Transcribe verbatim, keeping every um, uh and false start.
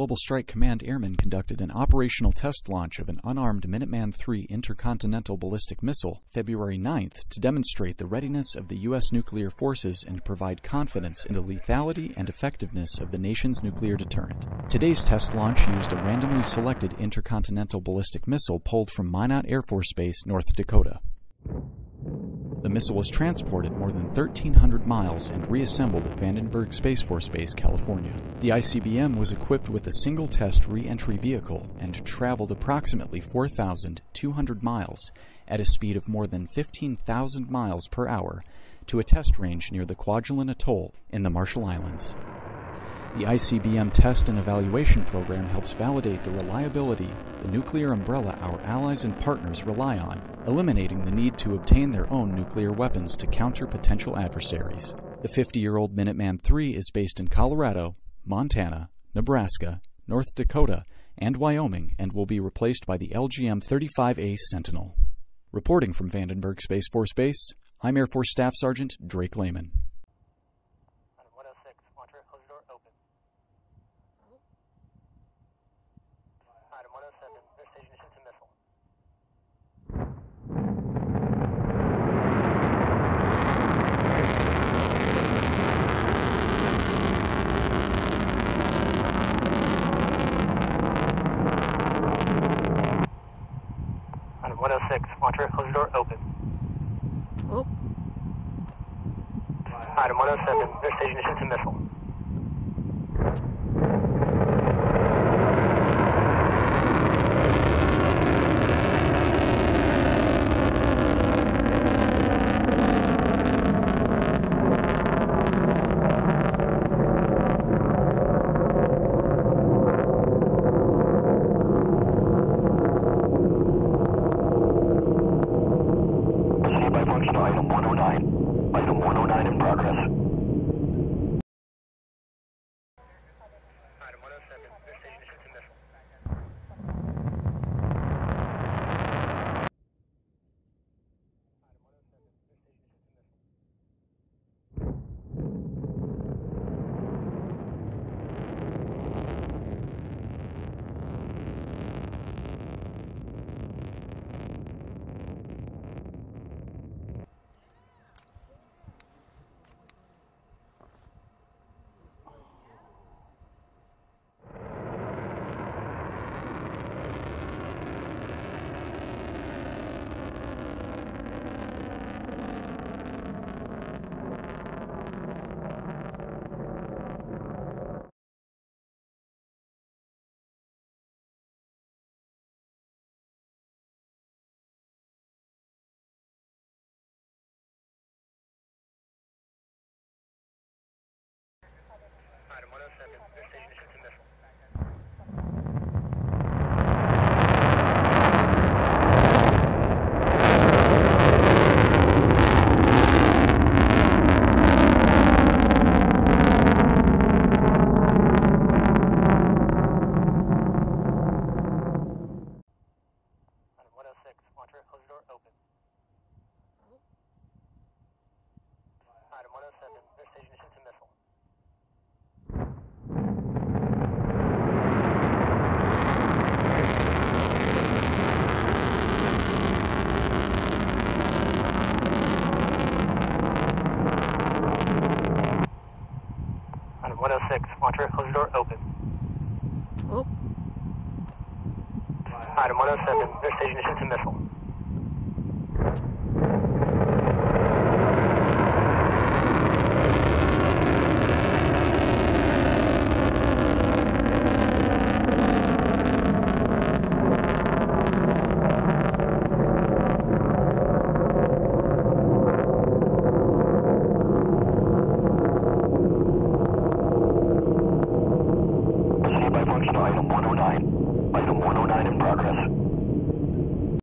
Global Strike Command airmen conducted an operational test launch of an unarmed Minuteman three intercontinental ballistic missile February ninth to demonstrate the readiness of the U S nuclear forces and provide confidence in the lethality and effectiveness of the nation's nuclear deterrent. Today's test launch used a randomly selected intercontinental ballistic missile pulled from Minot Air Force Base, North Dakota. The missile was transported more than thirteen hundred miles and reassembled at Vandenberg Space Force Base, California. The I C B M was equipped with a single test re-entry vehicle and traveled approximately four thousand two hundred miles at a speed of more than fifteen thousand miles per hour to a test range near the Kwajalein Atoll in the Marshall Islands. The I C B M test and evaluation program helps validate the reliability the nuclear umbrella our allies and partners rely on, eliminating the need to obtain their own nuclear weapons to counter potential adversaries. The fifty-year-old Minuteman three is based in Colorado, Montana, Nebraska, North Dakota, and Wyoming, and will be replaced by the L G M thirty-five A Sentinel. Reporting from Vandenberg Space Force Base, I'm Air Force Staff Sergeant Drake Lehman. one oh six, Monterey, close door, open. Oh. Item one oh seven, there's station to missile. one oh six, Monterey, close door, open. Oh. Item one oh seven, there's station to missile.